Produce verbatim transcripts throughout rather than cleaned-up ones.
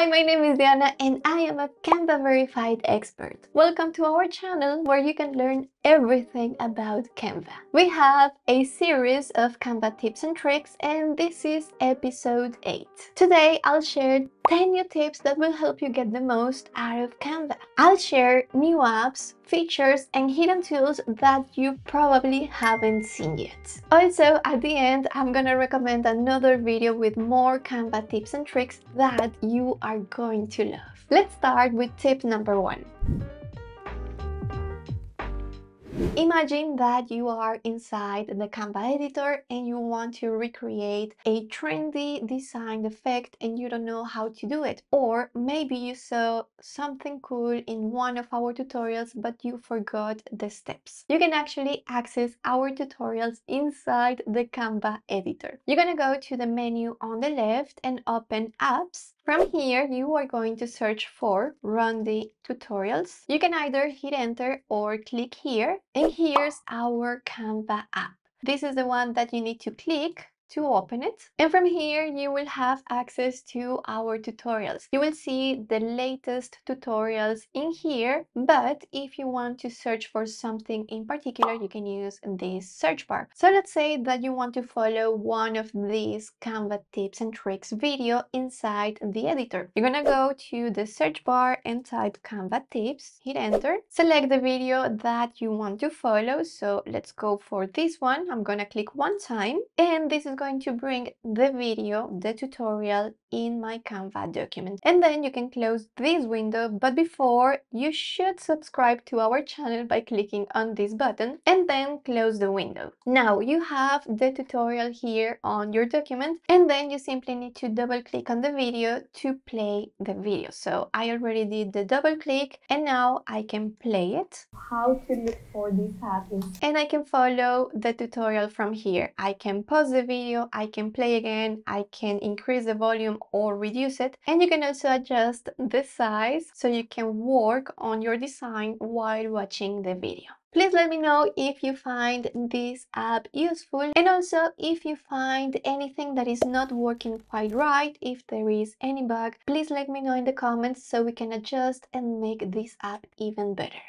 Hi, my name is Diana and I am a Canva verified expert. Welcome to our channel where you can learn everything about Canva. We have a series of Canva tips and tricks and this is episode eight. Today I'll share ten new tips that will help you get the most out of Canva. I'll share new apps, features and hidden tools that you probably haven't seen yet. Also, at the end, I'm gonna recommend another video with more Canva tips and tricks that you are going to love. Let's start with tip number one. Imagine that you are inside the Canva editor and you want to recreate a trendy design effect and you don't know how to do it. Or maybe you saw something cool in one of our tutorials but you forgot the steps. You can actually access our tutorials inside the Canva editor. You're gonna go to the menu on the left and open Apps. From here, you are going to search for RonDi Tutorials. You can either hit enter or click here. And here's our Canva app. This is the one that you need to click to open it. And from here, you will have access to our tutorials. You will see the latest tutorials in here, but if you want to search for something in particular, you can use this search bar. So let's say that you want to follow one of these Canva tips and tricks video inside the editor. You're gonna go to the search bar and type Canva tips, hit enter, select the video that you want to follow. So let's go for this one. I'm gonna click one time and this is going to bring the video, the tutorial in my Canva document. And then you can close this window, but before you should subscribe to our channel by clicking on this button and then close the window. Now you have the tutorial here on your document and then you simply need to double click on the video to play the video. So I already did the double click and now I can play it. How to look for this app. And I can follow the tutorial from here. I can pause the video, I can play again, I can increase the volume or reduce it, and you can also adjust the size so you can work on your design while watching the video. Please let me know if you find this app useful and also if you find anything that is not working quite right, if there is any bug, please let me know in the comments so we can adjust and make this app even better.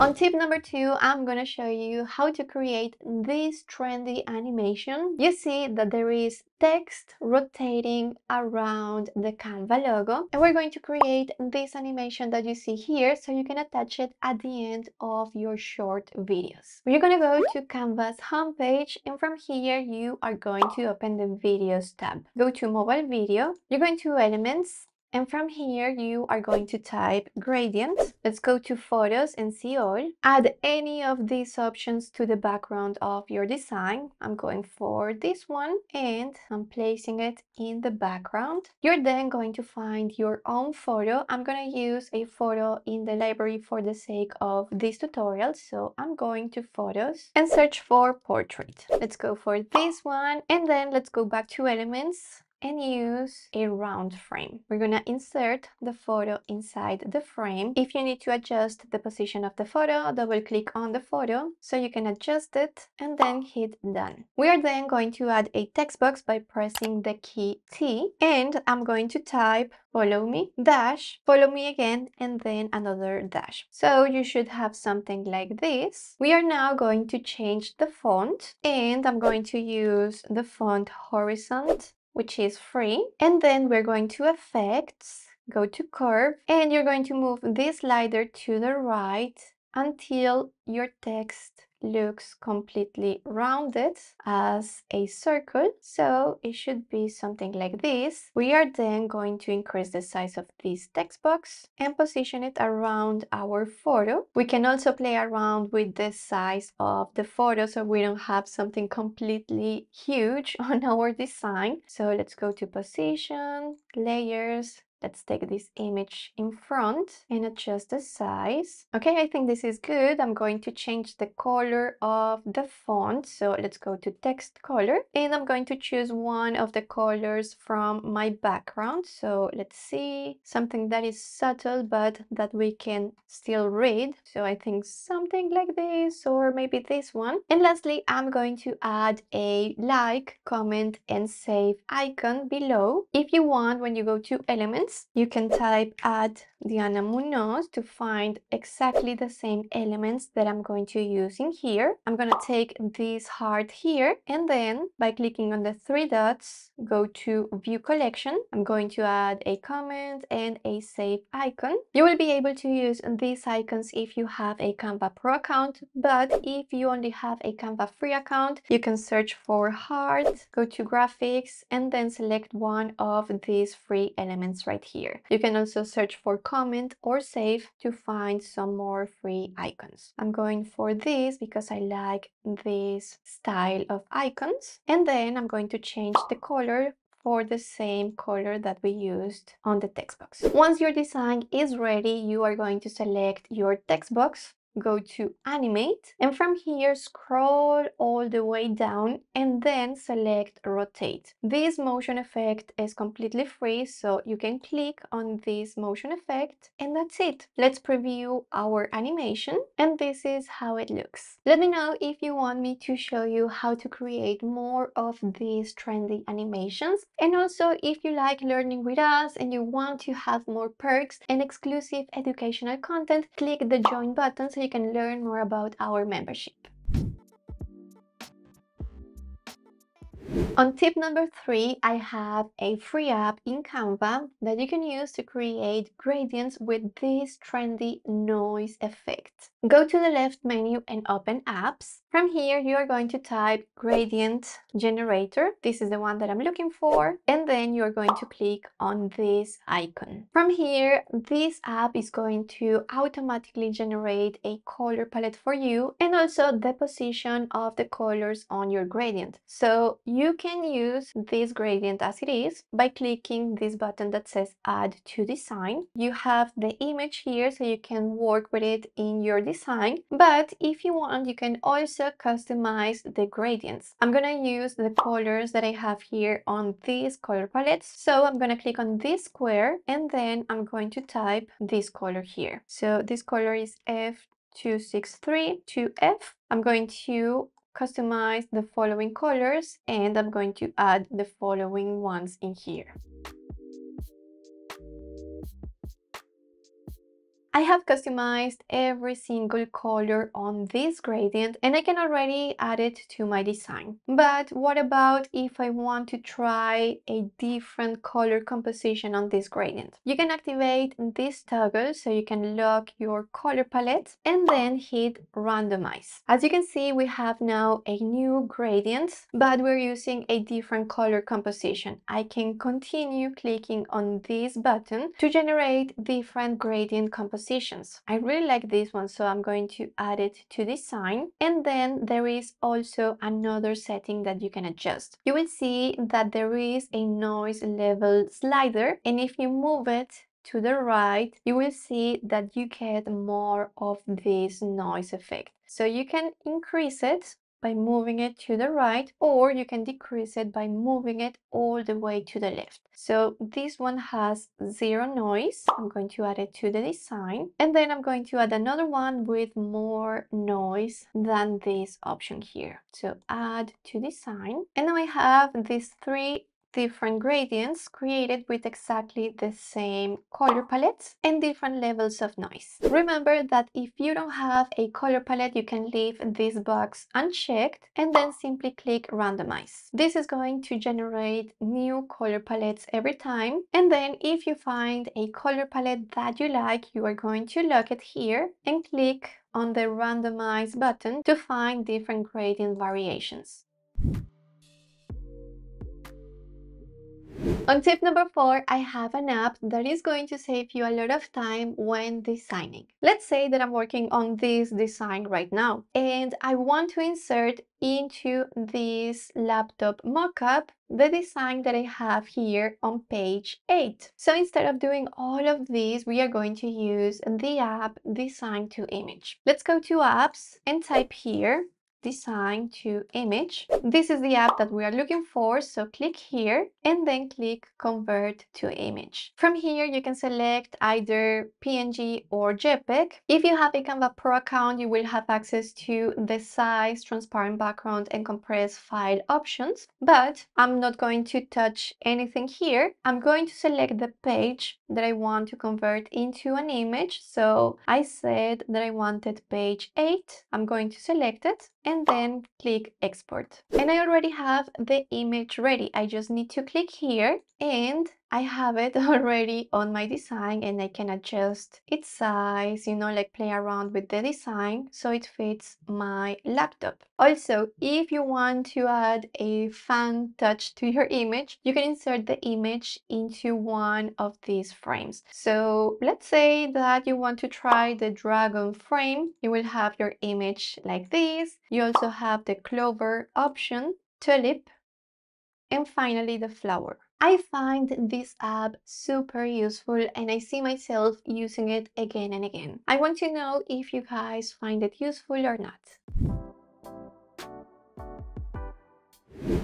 On tip number two, I'm gonna show you how to create this trendy animation. You see that there is text rotating around the Canva logo and we're going to create this animation that you see here so you can attach it at the end of your short videos. You're gonna go to Canva's homepage and from here you are going to open the videos tab. Go to mobile video, you're going to elements, and from here, you are going to type gradient. Let's go to photos and see all. Add any of these options to the background of your design. I'm going for this one and I'm placing it in the background. You're then going to find your own photo. I'm gonna use a photo in the library for the sake of this tutorial. So I'm going to photos and search for portrait. Let's go for this one. And then let's go back to elements and use a round frame. We're gonna insert the photo inside the frame. If you need to adjust the position of the photo, double click on the photo so you can adjust it and then hit done. We are then going to add a text box by pressing the key T and I'm going to type follow me, dash, follow me again, and then another dash. So you should have something like this. We are now going to change the font and I'm going to use the font Horizont, which is free, and then we're going to effects, go to curve, and you're going to move this slider to the right until your text looks completely rounded as a circle. So it should be something like this. We are then going to increase the size of this text box and position it around our photo. We can also play around with the size of the photo so we don't have something completely huge on our design. So let's go to position, layers, Let's take this image in front and adjust the size. Okay, I think this is good. I'm going to change the color of the font. So let's go to text color and I'm going to choose one of the colors from my background. So let's see, something that is subtle, but that we can still read. So I think something like this, or maybe this one. And lastly, I'm going to add a like, comment, and save icon below. If you want, when you go to elements, you can type add Diana Munoz to find exactly the same elements that I'm going to use in here. I'm going to take this heart here and then by clicking on the three dots, go to view collection. I'm going to add a comment and a save icon. You will be able to use these icons if you have a Canva Pro account, but if you only have a Canva free account, you can search for heart, go to graphics, and then select one of these free elements right here. You can also search for comment or save to find some more free icons. I'm going for this because I like this style of icons, and then I'm going to change the color for the same color that we used on the text box. Once your design is ready, you are going to select your text box, go to animate, and from here scroll all the way down and then select rotate. This motion effect is completely free, so you can click on this motion effect and that's it. Let's preview our animation and this is how it looks. Let me know if you want me to show you how to create more of these trendy animations, and also if you like learning with us and you want to have more perks and exclusive educational content, click the join button so you can learn more about our membership. On tip number three, I have a free app in Canva that you can use to create gradients with this trendy noise effect. Go to the left menu and open apps. From here, you are going to type gradient generator. This is the one that I'm looking for. And then you're going to click on this icon. From here, this app is going to automatically generate a color palette for you and also the position of the colors on your gradient. So you You can use this gradient as it is by clicking this button that says add to design. You have the image here so you can work with it in your design, but if you want you can also customize the gradients. I'm gonna use the colors that I have here on these color palettes, so I'm gonna click on this square and then I'm going to type this color here. So this color is F two six three two F. I'm going to customize the following colors and I'm going to add the following ones in here. I have customized every single color on this gradient and I can already add it to my design. But what about if I want to try a different color composition on this gradient? You can activate this toggle so you can lock your color palette and then hit randomize. As you can see, we have now a new gradient, but we're using a different color composition. I can continue clicking on this button to generate different gradient compositions. I really like this one, so I'm going to add it to design, and then there is also another setting that you can adjust. You will see that there is a noise level slider, and if you move it to the right, you will see that you get more of this noise effect. So you can increase it by moving it to the right, or you can decrease it by moving it all the way to the left. So this one has zero noise. I'm going to add it to the design, and then I'm going to add another one with more noise than this option here. So add to design, and now I have these three different gradients created with exactly the same color palettes and different levels of noise. Remember that if you don't have a color palette, you can leave this box unchecked and then simply click randomize. This is going to generate new color palettes every time, and then if you find a color palette that you like, you are going to lock it here and click on the randomize button to find different gradient variations. On tip number four, I have an app that is going to save you a lot of time when designing. Let's say that I'm working on this design right now and I want to insert into this laptop mockup the design that I have here on page eight. So instead of doing all of these, we are going to use the app Design to Image. Let's go to apps and type here Design to Image. This is the app that we are looking for, so click here and then click Convert to Image. From here you can select either P N G or JPEG. If you have a Canva Pro account, you will have access to the size, transparent background and compressed file options, but I'm not going to touch anything here. I'm going to select the page that I want to convert into an image, so I said that I wanted page eight. I'm going to select it and then click export. And I already have the image ready. I just need to click here and I have it already on my design, and I can adjust its size, you know, like play around with the design so it fits my laptop. Also, if you want to add a fun touch to your image, you can insert the image into one of these frames. So let's say that you want to try the dragon frame. You will have your image like this. You also have the clover option, tulip, and finally the flower. I find this app super useful and I see myself using it again and again. I want to know if you guys find it useful or not.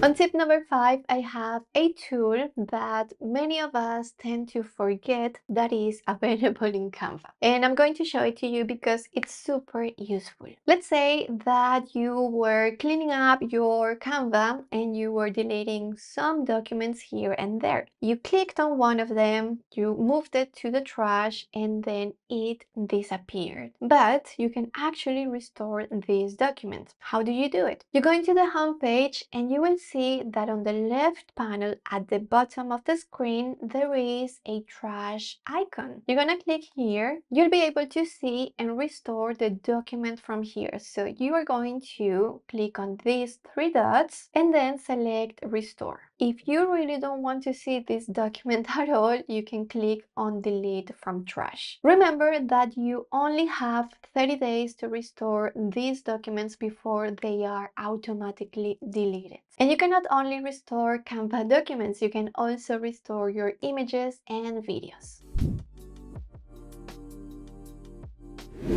On tip number five, I have a tool that many of us tend to forget that is available in Canva. And I'm going to show it to you because it's super useful. Let's say that you were cleaning up your Canva and you were deleting some documents here and there. You clicked on one of them, you moved it to the trash, and then it disappeared. But you can actually restore this document. How do you do it? You go into the home page and you will see that on the left panel at the bottom of the screen there is a trash icon. You're gonna click here. You'll be able to see and restore the document from here. So you are going to click on these three dots and then select restore. If you really don't want to see this document at all, you can click on delete from trash. Remember that you only have thirty days to restore these documents before they are automatically deleted. And you cannot only restore Canva documents, you can also restore your images and videos.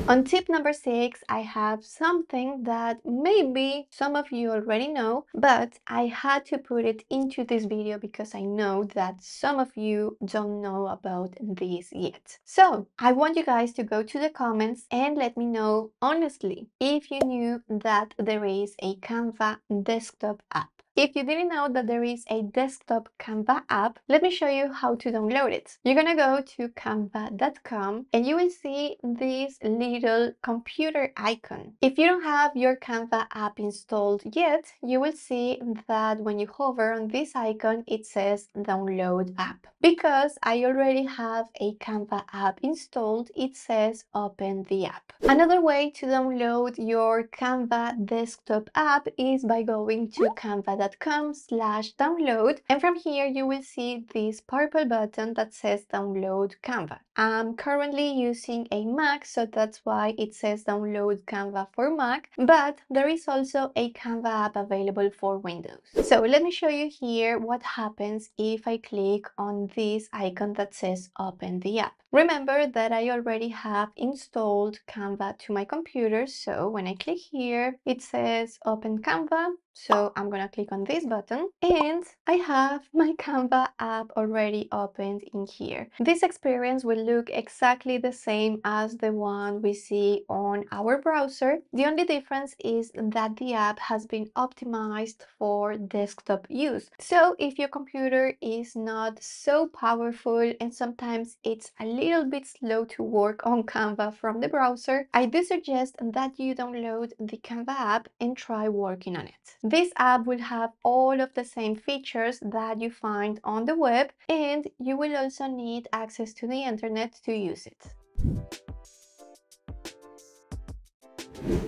On tip number six, I have something that maybe some of you already know, but I had to put it into this video because I know that some of you don't know about this yet. So I want you guys to go to the comments and let me know honestly if you knew that there is a Canva desktop app. If you didn't know that there is a desktop Canva app, let me show you how to download it. You're gonna go to canva dot com and you will see this little computer icon. If you don't have your Canva app installed yet, you will see that when you hover on this icon, it says download app. Because I already have a Canva app installed, it says open the app. Another way to download your Canva desktop app is by going to canva dot com slash download, and from here you will see this purple button that says download Canva. I'm currently using a Mac, so that's why it says download Canva for Mac, but there is also a Canva app available for Windows. So let me show you here what happens if I click on this icon that says open the app. Remember that I already have installed Canva to my computer, so when I click here it says open Canva. So I'm gonna click on this button and I have my Canva app already opened in here. This experience will look exactly the same as the one we see on our browser. The only difference is that the app has been optimized for desktop use. So if your computer is not so powerful and sometimes it's a little bit slow to work on Canva from the browser, I do suggest that you download the Canva app and try working on it. This app will have all of the same features that you find on the web, and you will also need access to the internet to use it.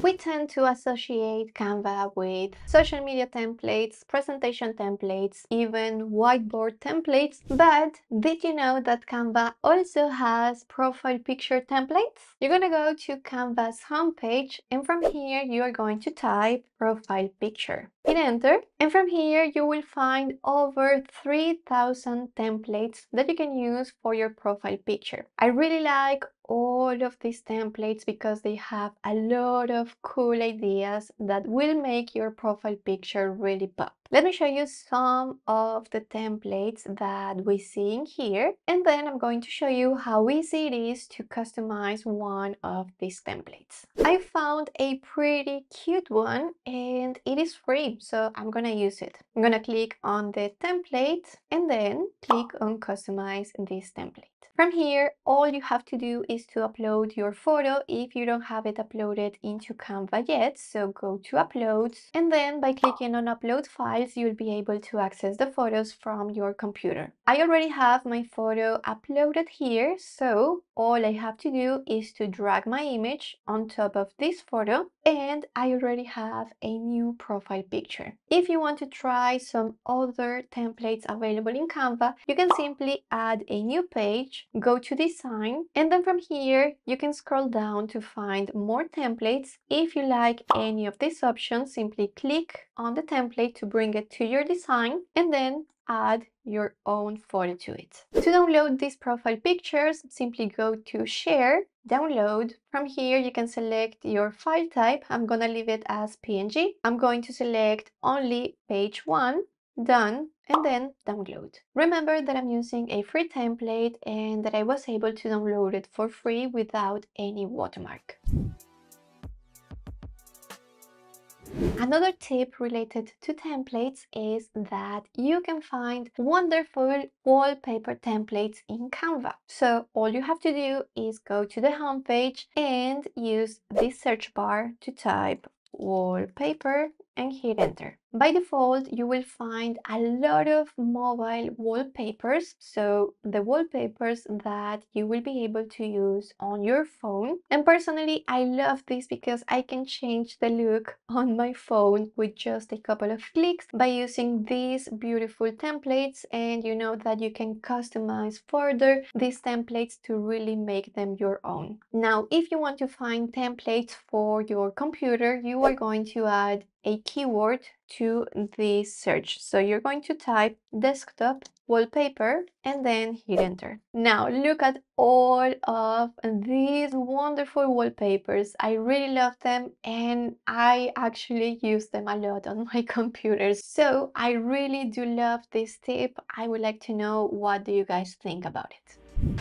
We tend to associate Canva with social media templates, presentation templates, even whiteboard templates, but did you know that Canva also has profile picture templates? You're gonna go to Canva's homepage, and from here you are going to type profile picture. Hit enter, and from here you will find over three thousand templates that you can use for your profile picture. I really like all of these templates because they have a lot of cool ideas that will make your profile picture really pop. Let me show you some of the templates that we see in here, and then I'm going to show you how easy it is to customize one of these templates. I found a pretty cute one and it is free, so I'm gonna use it. I'm gonna click on the template and then click on customize this template. From here, all you have to do is to upload your photo if you don't have it uploaded into Canva yet. So go to Uploads, and then by clicking on Upload Files, you'll be able to access the photos from your computer. I already have my photo uploaded here, so all I have to do is to drag my image on top of this photo, and I already have a new profile picture. If you want to try some other templates available in Canva, you can simply add a new page, go to Design, and then from here you can scroll down to find more templates. If you like any of these options, simply click on the template to bring it to your design and then add your own photo to it. To download these profile pictures, simply go to Share, Download. From here you can select your file type. I'm gonna leave it as P N G. I'm going to select only page one, Done, and then Download. Remember that I'm using a free template and that I was able to download it for free without any watermark. Another tip related to templates is that you can find wonderful wallpaper templates in Canva. So all you have to do is go to the homepage and use this search bar to type wallpaper and hit enter. By default, you will find a lot of mobile wallpapers, so the wallpapers that you will be able to use on your phone. And personally, I love this because I can change the look on my phone with just a couple of clicks by using these beautiful templates, and you know that you can customize further these templates to really make them your own. Now, if you want to find templates for your computer, you are going to add a keyword to this search. So you're going to type desktop wallpaper and then hit enter. Now look at all of these wonderful wallpapers. I really love them and I actually use them a lot on my computer. So I really do love this tip. I would like to know, what do you guys think about it?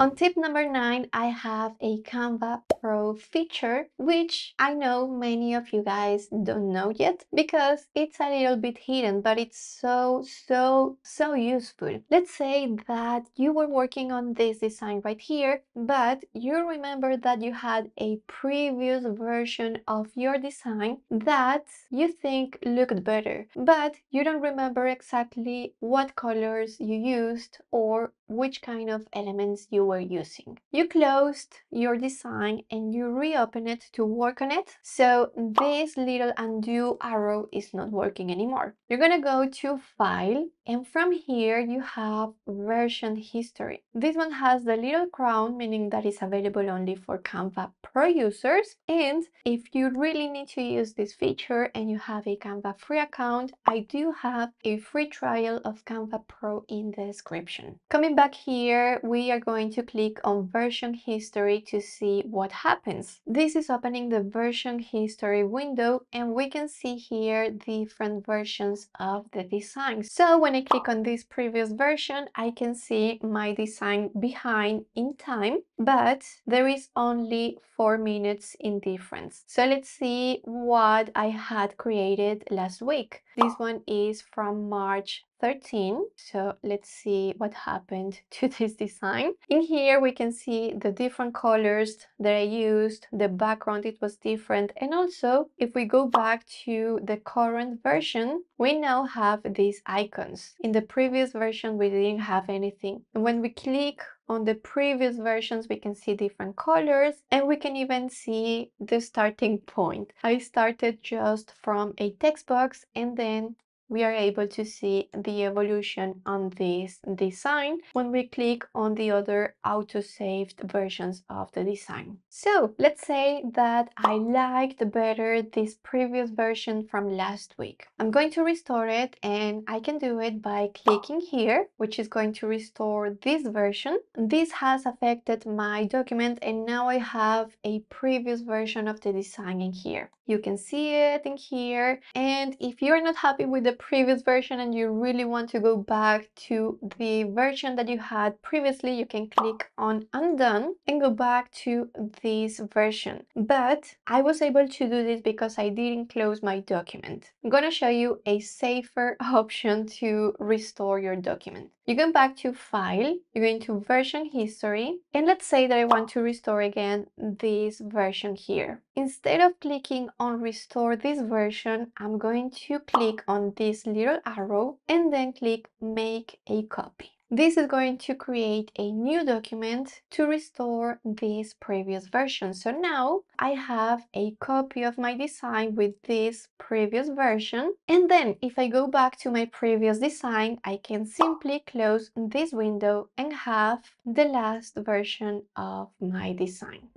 On tip number nine, I have a Canva Pro feature, which I know many of you guys don't know yet because it's a little bit hidden, but it's so, so, so useful. Let's say that you were working on this design right here, but you remember that you had a previous version of your design that you think looked better, but you don't remember exactly what colors you used or which kind of elements you were using. You closed your design and you reopen it to work on it, so this little undo arrow is not working anymore. You're gonna go to File, and from here you have Version History. This one has the little crown, meaning that it's available only for Canva Pro users, and if you really need to use this feature and you have a Canva free account, I do have a free trial of Canva Pro in the description. Coming back Back here, we are going to click on Version History to see what happens. This is opening the Version History window, and we can see here different versions of the design. So when I click on this previous version, I can see my design behind in time, but there is only four minutes in difference. So let's see what I had created last week. This one is from March thirteenth. So let's see what happened to this design. In here we can see the different colors that I used, the background, it was different, and also if we go back to the current version, we now have these icons. In the previous version we didn't have anything. When we click On the previous versions, we can see different colors, and we can even see the starting point. I started just from a text box, and then we are able to see the evolution on this design when we click on the other auto-saved versions of the design. So let's say that I liked better this previous version from last week. I'm going to restore it, and I can do it by clicking here, which is going to restore this version. This has affected my document, and now I have a previous version of the design in here. You can see it in here, and if you're not happy with the previous version and you really want to go back to the version that you had previously, you can click on Undone and go back to this version. But I was able to do this because I didn't close my document. I'm going to show you a safer option to restore your document. You go back to File, you're going to Version History, and let's say that I want to restore again this version here. Instead of clicking on Restore this version, I'm going to click on this little arrow and then click Make a Copy. This is going to create a new document to restore this previous version. So now I have a copy of my design with this previous version. And then if I go back to my previous design, I can simply close this window and have the last version of my design.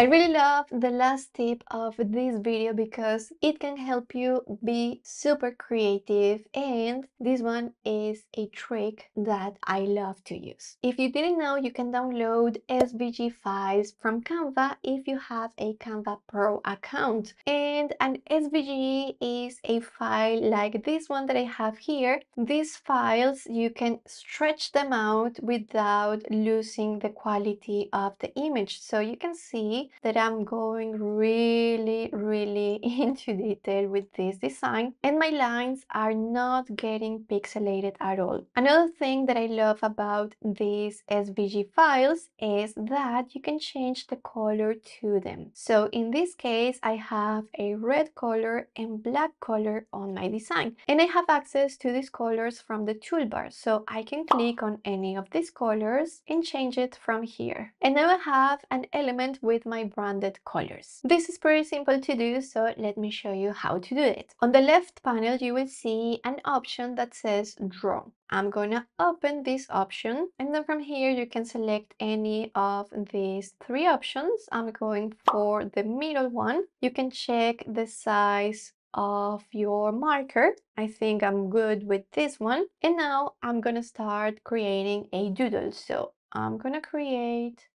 I really love the last tip of this video because it can help you be super creative, and this one is a trick that I love to use. If you didn't know, you can download S V G files from Canva if you have a Canva Pro account, and an S V G is a file like this one that I have here. These files, you can stretch them out without losing the quality of the image, so you can see that I'm going really, really into detail with this design, and my lines are not getting pixelated at all. Another thing that I love about these S V G files is that you can change the color to them. So in this case, I have a red color and black color on my design, and I have access to these colors from the toolbar, so I can click on any of these colors and change it from here. And now I have an element with with my branded colors. This is pretty simple to do, so let me show you how to do it. On the left panel, you will see an option that says Draw. I'm gonna open this option, and then from here you can select any of these three options. I'm going for the middle one. You can check the size of your marker. I think I'm good with this one. And now I'm gonna start creating a doodle. So I'm gonna create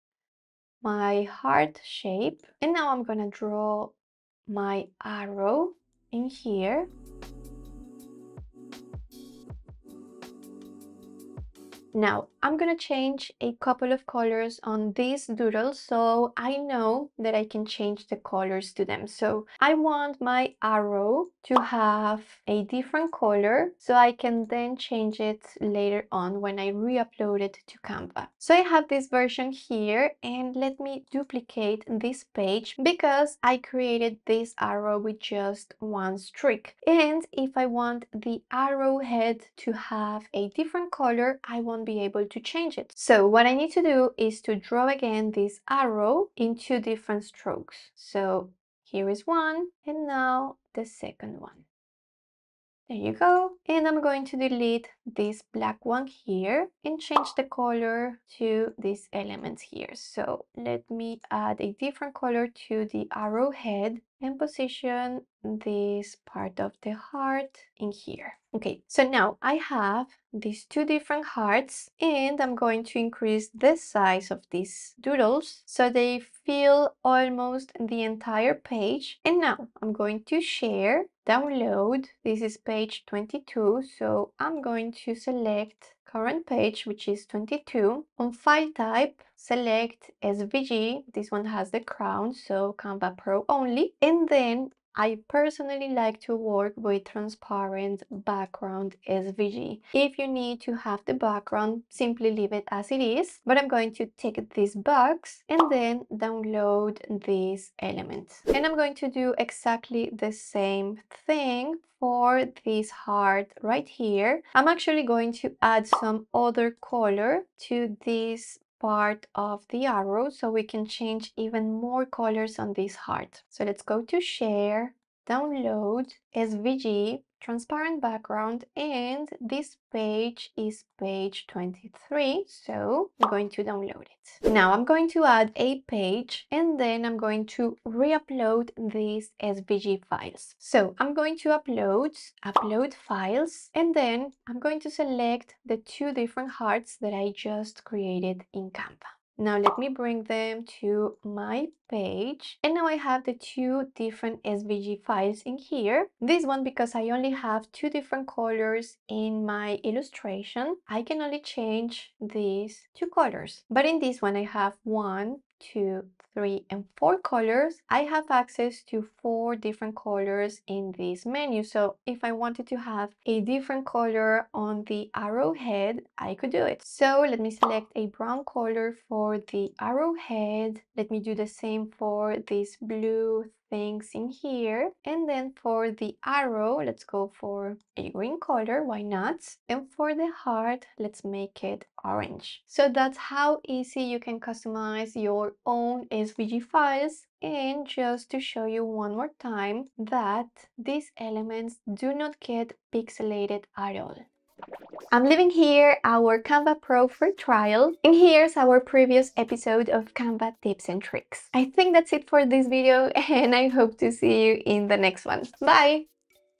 my heart shape, and now I'm gonna draw my arrow in here. Now I'm gonna change a couple of colors on these doodles so I know that I can change the colors to them. So I want my arrow to have a different color so I can then change it later on when I re-upload it to Canva. So I have this version here, and let me duplicate this page because I created this arrow with just one streak. And if I want the arrow head to have a different color, I won't be able to change it. So what I need to do is to draw again this arrow in two different strokes. So here is one, and now the second one. There you go. And I'm going to delete this black one here and change the color to these elements here. So let me add a different color to the arrow head and position this part of the heart in here. Okay, so now I have these two different hearts, and I'm going to increase the size of these doodles so they fill almost the entire page. And now I'm going to share, download. This is page twenty-two, so I'm going to select current page, which is twenty-two. On file type, select S V G. This one has the crown, so Canva Pro only. And then I personally like to work with transparent background S V G. If you need to have the background, simply leave it as it is, but I'm going to take this box and then download these elements. And I'm going to do exactly the same thing for this heart right here. I'm actually going to add some other color to this part of the arrow so we can change even more colors on this heart. So let's go to share, download, S V G, transparent background, and this page is page twenty-three, so I'm going to download it. Now I'm going to add a page and then I'm going to re-upload these S V G files. So I'm going to upload, upload files, and then I'm going to select the two different hearts that I just created in Canva. Now let me bring them to my page, and now I have the two different S V G files in here. This one, because I only have two different colors in my illustration, I can only change these two colors. But in this one I have one, two, three, and four colors. I have access to four different colors in this menu, so if I wanted to have a different color on the arrowhead, I could do it. So let me select a brown color for the arrowhead. Let me do the same for this blue things in here, and then for the arrow let's go for a green color, why not, and for the heart let's make it orange. So that's how easy you can customize your own S V G files. And just to show you one more time that these elements do not get pixelated at all. I'm leaving here our Canva Pro free trial, and here's our previous episode of Canva tips and tricks. I think that's it for this video, and I hope to see you in the next one. Bye!